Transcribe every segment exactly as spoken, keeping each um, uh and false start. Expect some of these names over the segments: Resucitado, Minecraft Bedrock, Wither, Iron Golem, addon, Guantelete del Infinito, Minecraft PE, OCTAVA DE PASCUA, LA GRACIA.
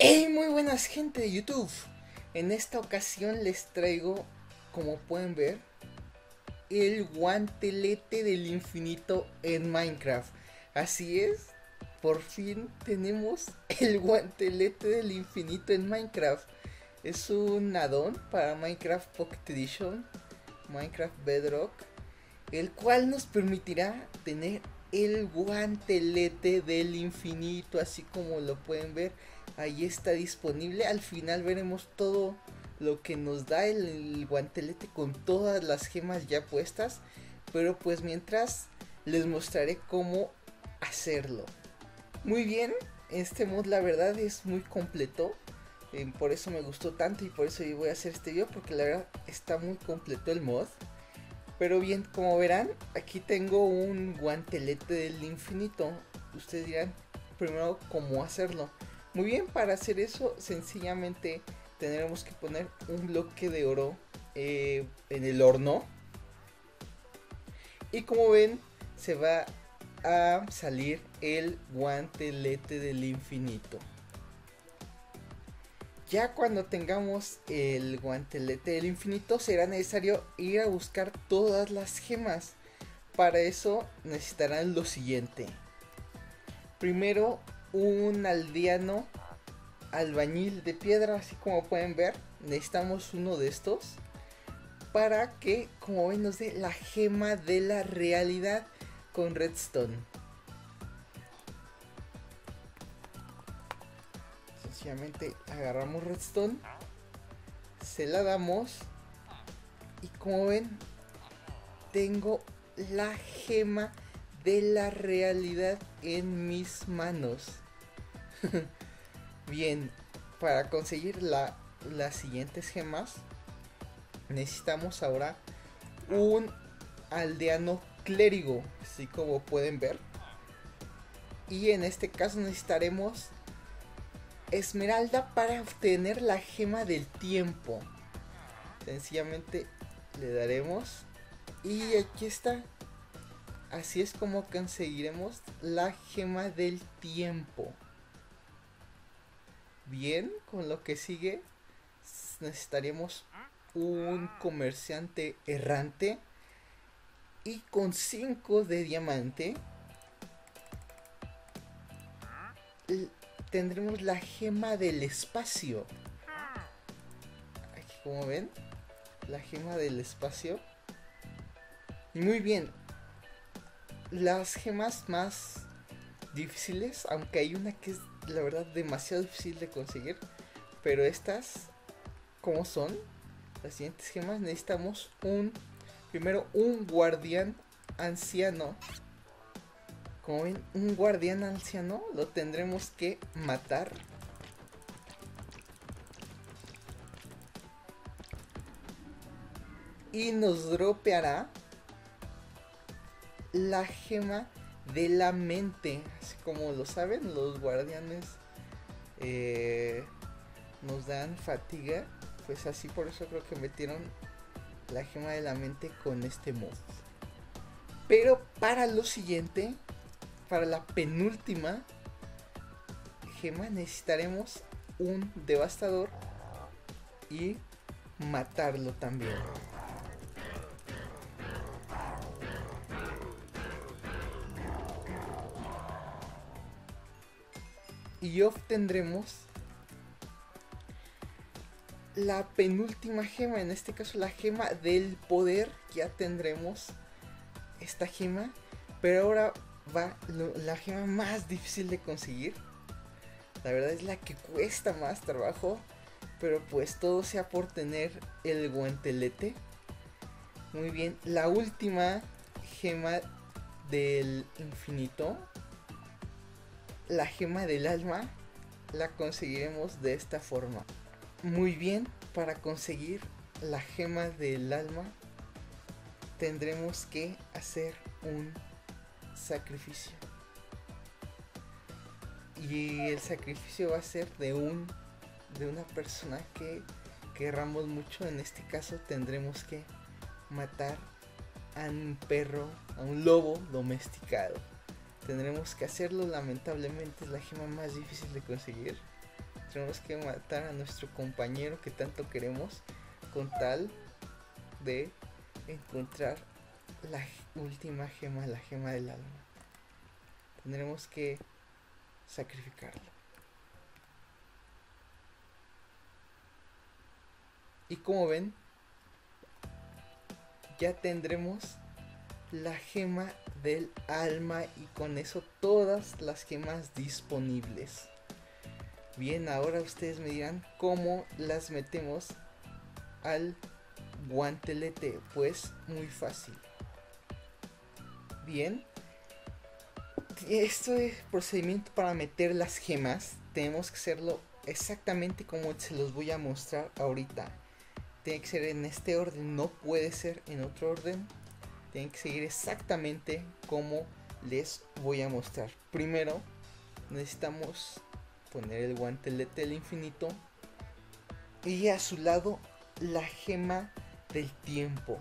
¡Hey! Muy buenas, gente de YouTube. En esta ocasión les traigo, como pueden ver, el guantelete del infinito en Minecraft. Así es, por fin tenemos el guantelete del infinito en Minecraft. Es un add-on para Minecraft Pocket Edition, Minecraft Bedrock, el cual nos permitirá tener el guantelete del infinito, así como lo pueden ver. Ahí está disponible. Al final veremos todo lo que nos da el, el guantelete con todas las gemas ya puestas. Pero pues mientras les mostraré cómo hacerlo. Muy bien, este mod la verdad es muy completo. Eh, por eso me gustó tanto y por eso voy a hacer este video. Porque la verdad está muy completo el mod. Pero bien, como verán, aquí tengo un guantelete del infinito. Ustedes dirán primero cómo hacerlo. Muy bien, para hacer eso sencillamente tendremos que poner un bloque de oro eh, en el horno. Y como ven, se va a salir el guantelete del infinito. Ya cuando tengamos el guantelete del infinito será necesario ir a buscar todas las gemas. Para eso necesitarán lo siguiente. Primero, un aldeano albañil de piedra, así como pueden ver. Necesitamos uno de estos para que, como ven, nos dé la gema de la realidad con redstone. Sencillamente agarramos redstone, se la damos y, como ven, tengo la gema de la realidad en mis manos. Bien, para conseguir la, las siguientes gemas necesitamos ahora un aldeano clérigo, así como pueden ver, y en este caso necesitaremos esmeralda para obtener la gema del tiempo. Sencillamente le daremos y aquí está. Así es como conseguiremos la gema del tiempo. Bien, con lo que sigue necesitaremos un comerciante errante. Y con cinco de diamante tendremos la gema del espacio. Aquí, como ven, la gema del espacio. Y muy bien, las gemas más difíciles, aunque hay una que es la verdad demasiado difícil de conseguir, pero estas, ¿cómo son? Las siguientes gemas necesitamos un primero un guardián anciano. Como ven, un guardián anciano lo tendremos que matar. Y nos dropeará la gema de la mente. Así como lo saben, los guardianes eh, nos dan fatiga. Pues así, por eso creo que metieron la gema de la mente con este mod. Pero para lo siguiente, para la penúltima gema, necesitaremos un devastador y matarlo también. Y obtendremos la penúltima gema, en este caso la gema del poder. Ya tendremos esta gema, pero ahora va lo, la gema más difícil de conseguir. La verdad es la que cuesta más trabajo, pero pues todo sea por tener el guantelete. Muy bien, la última gema del infinito, la gema del alma, la conseguiremos de esta forma. Muy bien, para conseguir la gema del alma tendremos que hacer un sacrificio. Y el sacrificio va a ser de un de una persona que querramos mucho. En este caso tendremos que matar a un perro, a un lobo domesticado. Tendremos que hacerlo, lamentablemente es la gema más difícil de conseguir. tenemos que matar a nuestro compañero que tanto queremos con tal de encontrar la última gema, la gema del alma. Tendremos que sacrificarlo. Y como ven, ya tendremos la gema del alma y con eso todas las gemas disponibles. Bien, ahora ustedes me dirán cómo las metemos al guantelete. Pues muy fácil. Bien, este procedimiento para meter las gemas tenemos que hacerlo exactamente como se los voy a mostrar ahorita. Tiene que ser en este orden, no puede ser en otro orden. Tienen que seguir exactamente como les voy a mostrar. Primero necesitamos poner el guantelete del infinito y a su lado la gema del tiempo.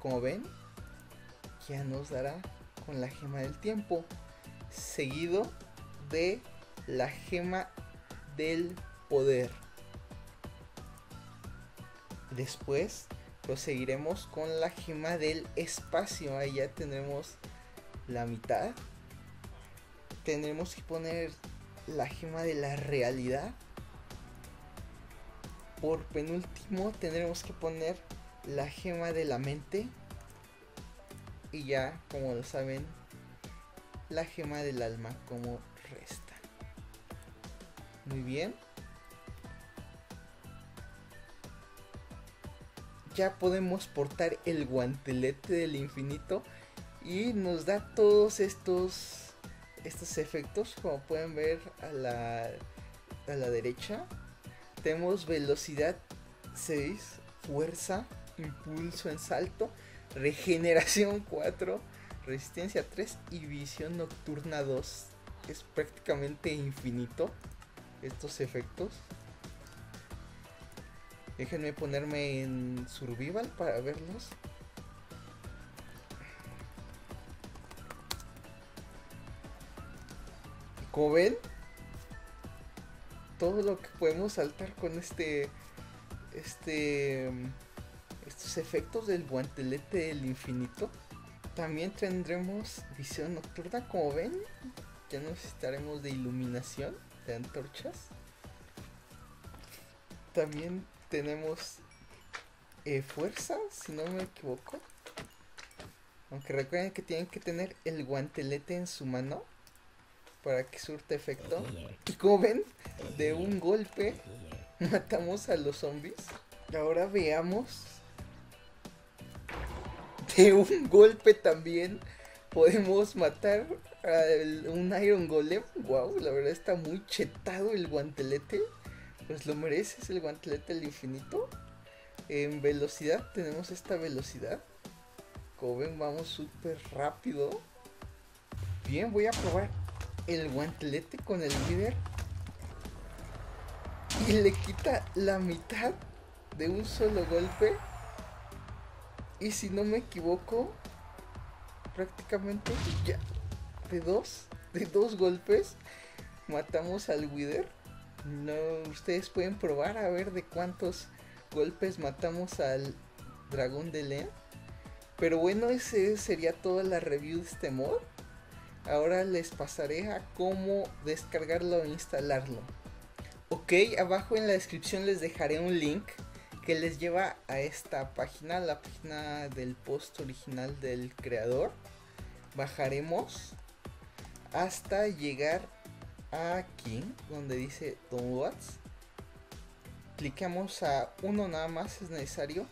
Como ven, ya nos dará con la gema del tiempo, seguido de la gema del poder. Después proseguiremos con la gema del espacio. Ahí ya tendremos la mitad. Tendremos que poner la gema de la realidad. Por penúltimo tendremos que poner la gema de la mente. Y ya, como lo saben, la gema del alma como resta. Muy bien. Ya podemos portar el guantelete del infinito y nos da todos estos estos efectos, como pueden ver a la, a la derecha. Tenemos velocidad seis, fuerza, impulso en salto, regeneración cuatro, resistencia tres y visión nocturna dos. Es prácticamente infinito estos efectos. Déjenme ponerme en survival para verlos. Como ven, todo lo que podemos saltar con este, este, estos efectos del guantelete del infinito. También tendremos visión nocturna, como ven. Ya necesitaremos de iluminación, de antorchas. También tenemos eh, fuerza, si no me equivoco. Aunque recuerden que tienen que tener el guantelete en su mano para que surta efecto. Y como ven, de un golpe matamos a los zombies. Ahora veamos. De un golpe también podemos matar a un Iron Golem. Wow, la verdad está muy chetado el guantelete. Pues lo mereces el guantelete del infinito. En velocidad tenemos esta velocidad. Como ven, vamos súper rápido. Bien, voy a probar el guantelete con el Wither. Y le quita la mitad de un solo golpe. Y si no me equivoco, prácticamente ya de dos, de dos golpes matamos al Wither. No, ustedes pueden probar a ver de cuántos golpes matamos al dragón de Lea. Pero bueno, ese sería toda la review de este mod. Ahora les pasaré a cómo descargarlo e instalarlo. Ok, abajo en la descripción les dejaré un link que les lleva a esta página, la página del post original del creador. Bajaremos hasta llegar a aquí donde dice downloads. Clicamos a uno, nada más es necesario.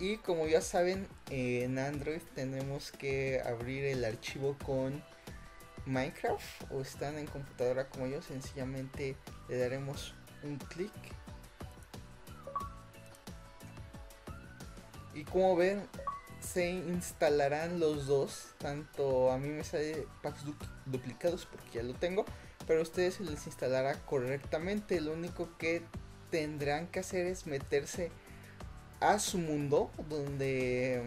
Y como ya saben, eh, en Android tenemos que abrir el archivo con Minecraft, o están en computadora como yo, sencillamente le daremos un clic. Y como ven, se instalarán los dos. Tanto a mí me sale packs du duplicados porque ya lo tengo, pero a ustedes se les instalará correctamente. Lo único que tendrán que hacer es meterse a su mundo donde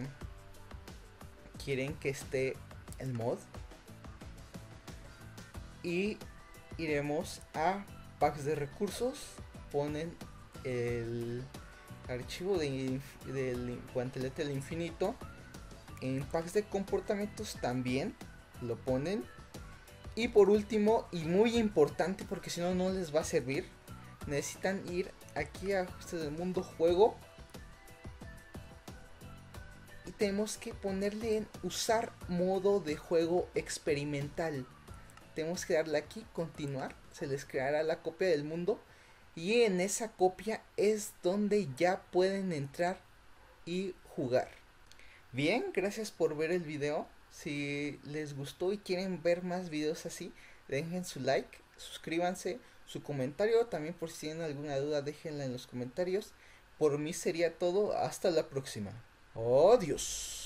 quieren que esté el mod. Y iremos a packs de recursos ponen el archivo de, del guantelete del infinito. En packs de comportamientos también lo ponen. Y por último, y muy importante, porque si no, no les va a servir, necesitan ir aquí a ajustes del mundo juego. Y tenemos que ponerle en usar modo de juego experimental. Tenemos que darle aquí, continuar. Se les creará la copia del mundo. Y en esa copia es donde ya pueden entrar y jugar. Bien, gracias por ver el video. Si les gustó y quieren ver más videos así, dejen su like, suscríbanse, su comentario. También por si tienen alguna duda, déjenla en los comentarios. Por mí sería todo. Hasta la próxima. ¡Adiós!